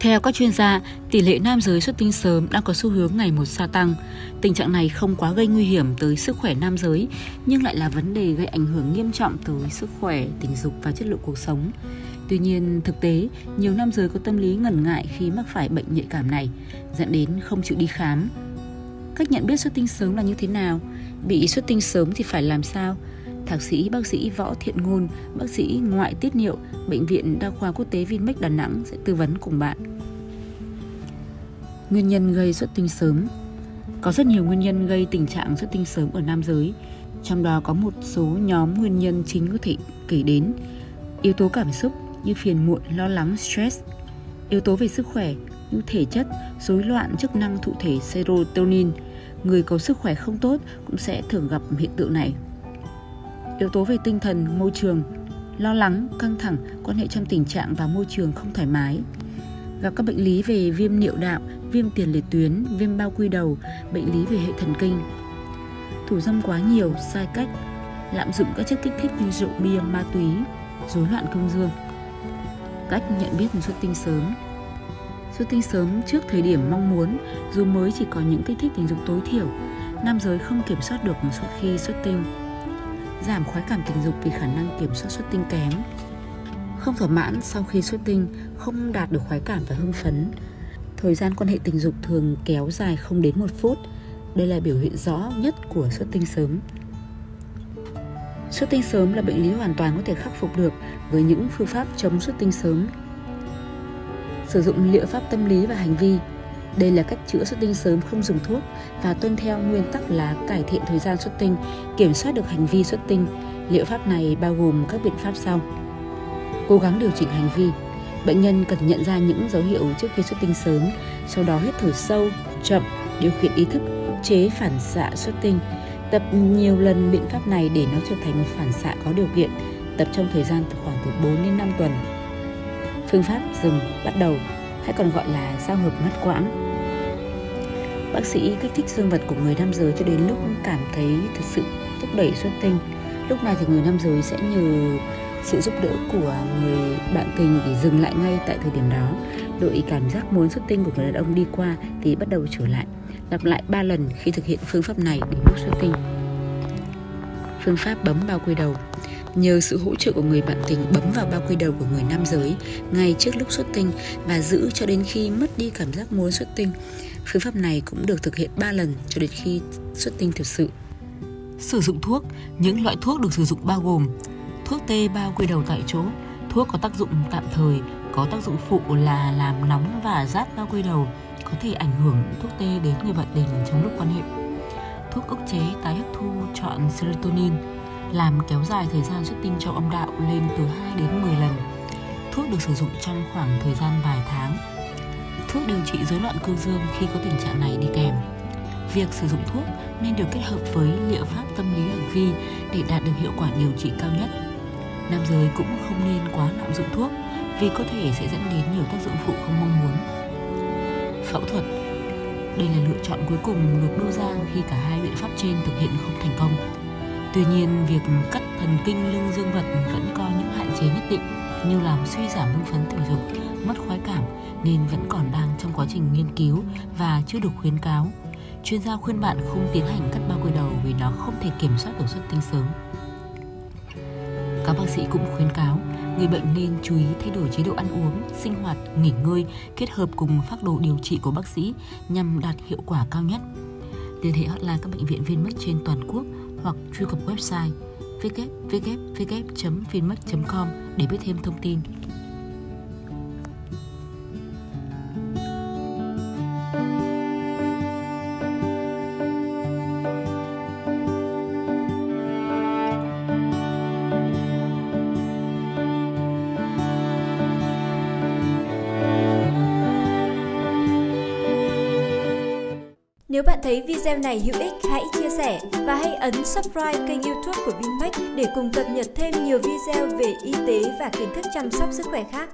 Theo các chuyên gia, tỷ lệ nam giới xuất tinh sớm đang có xu hướng ngày một gia tăng. Tình trạng này không quá gây nguy hiểm tới sức khỏe nam giới, nhưng lại là vấn đề gây ảnh hưởng nghiêm trọng tới sức khỏe, tình dục và chất lượng cuộc sống. Tuy nhiên, thực tế, nhiều nam giới có tâm lý ngần ngại khi mắc phải bệnh nhạy cảm này, dẫn đến không chịu đi khám. Cách nhận biết xuất tinh sớm là như thế nào? Bị xuất tinh sớm thì phải làm sao? Thạc sĩ bác sĩ Võ Thiện Ngôn, bác sĩ ngoại tiết niệu, Bệnh viện Đa khoa Quốc tế Vinmec Đà Nẵng sẽ tư vấn cùng bạn. Nguyên nhân gây xuất tinh sớm. Có rất nhiều nguyên nhân gây tình trạng xuất tinh sớm ở nam giới, trong đó có một số nhóm nguyên nhân chính có thể kể đến: yếu tố cảm xúc như phiền muộn, lo lắng, stress; yếu tố về sức khỏe như thể chất, rối loạn chức năng thụ thể serotonin. Người có sức khỏe không tốt cũng sẽ thường gặp hiện tượng này. Yếu tố về tinh thần, môi trường, lo lắng, căng thẳng, quan hệ trong tình trạng và môi trường không thoải mái. Gặp các bệnh lý về viêm niệu đạo, viêm tiền liệt tuyến, viêm bao quy đầu, bệnh lý về hệ thần kinh. Thủ dâm quá nhiều, sai cách, lạm dụng các chất kích thích như rượu bia, ma túy, rối loạn cương dương. Cách nhận biết xuất tinh sớm. Xuất tinh sớm trước thời điểm mong muốn, dù mới chỉ có những kích thích tình dục tối thiểu, nam giới không kiểm soát được một số khi xuất tinh. Giảm khoái cảm tình dục vì khả năng kiểm soát xuất tinh kém. Không thỏa mãn sau khi xuất tinh, không đạt được khoái cảm và hưng phấn. Thời gian quan hệ tình dục thường kéo dài không đến 1 phút. Đây là biểu hiện rõ nhất của xuất tinh sớm. Xuất tinh sớm là bệnh lý hoàn toàn có thể khắc phục được với những phương pháp chống xuất tinh sớm. Sử dụng liệu pháp tâm lý và hành vi. Đây là cách chữa xuất tinh sớm không dùng thuốc và tuân theo nguyên tắc là cải thiện thời gian xuất tinh, kiểm soát được hành vi xuất tinh. Liệu pháp này bao gồm các biện pháp sau. Cố gắng điều chỉnh hành vi. Bệnh nhân cần nhận ra những dấu hiệu trước khi xuất tinh sớm, sau đó hít thở sâu, chậm, điều khiển ý thức, ức chế phản xạ xuất tinh. Tập nhiều lần biện pháp này để nó trở thành một phản xạ có điều kiện, tập trong thời gian khoảng từ 4 đến 5 tuần. Phương pháp dừng bắt đầu, hay còn gọi là giao hợp ngắt quãng. Bác sĩ kích thích dương vật của người nam giới cho đến lúc cảm thấy thực sự thúc đẩy xuất tinh. Lúc này thì người nam giới sẽ nhờ sự giúp đỡ của người bạn tình để dừng lại ngay tại thời điểm đó. Đội cảm giác muốn xuất tinh của người đàn ông đi qua thì bắt đầu trở lại. Lặp lại 3 lần khi thực hiện phương pháp này đến lúc xuất tinh. Phương pháp bấm bao quy đầu. Nhờ sự hỗ trợ của người bạn tình bấm vào bao quy đầu của người nam giới ngay trước lúc xuất tinh và giữ cho đến khi mất đi cảm giác muốn xuất tinh. Phương pháp này cũng được thực hiện 3 lần cho đến khi xuất tinh thực sự. Sử dụng thuốc. Những loại thuốc được sử dụng bao gồm thuốc tê bao quy đầu tại chỗ. Thuốc có tác dụng tạm thời, có tác dụng phụ là làm nóng và rát bao quy đầu, có thể ảnh hưởng thuốc tê đến người bạn tình trong lúc quan hệ. Thuốc ức chế tái hấp thu chọn serotonin, làm kéo dài thời gian xuất tinh trong âm đạo lên từ 2 đến 10 lần. Thuốc được sử dụng trong khoảng thời gian vài tháng. Thuốc điều trị rối loạn cương dương khi có tình trạng này đi kèm. Việc sử dụng thuốc nên được kết hợp với liệu pháp tâm lý hành vi để đạt được hiệu quả điều trị cao nhất. Nam giới cũng không nên quá lạm dụng thuốc vì có thể sẽ dẫn đến nhiều tác dụng phụ không mong muốn. Phẫu thuật. Đây là lựa chọn cuối cùng được đưa ra khi cả hai biện pháp trên thực hiện không thành công. Tuy nhiên, việc cắt thần kinh lưng dương vật vẫn có những hạn chế nhất định như làm suy giảm hưng phấn tình dục, mất khoái cảm nên vẫn còn đang trong quá trình nghiên cứu và chưa được khuyến cáo. Chuyên gia khuyên bạn không tiến hành cắt bao quy đầu vì nó không thể kiểm soát được xuất tinh sớm. Các bác sĩ cũng khuyến cáo người bệnh nên chú ý thay đổi chế độ ăn uống, sinh hoạt, nghỉ ngơi kết hợp cùng phác đồ điều trị của bác sĩ nhằm đạt hiệu quả cao nhất. Liên hệ hotline các bệnh viện Vinmec trên toàn quốc hoặc truy cập website www.vinmec.com để biết thêm thông tin. Nếu bạn thấy video này hữu ích, hãy chia sẻ và hãy ấn subscribe kênh YouTube của Vinmec để cùng cập nhật thêm nhiều video về y tế và kiến thức chăm sóc sức khỏe khác.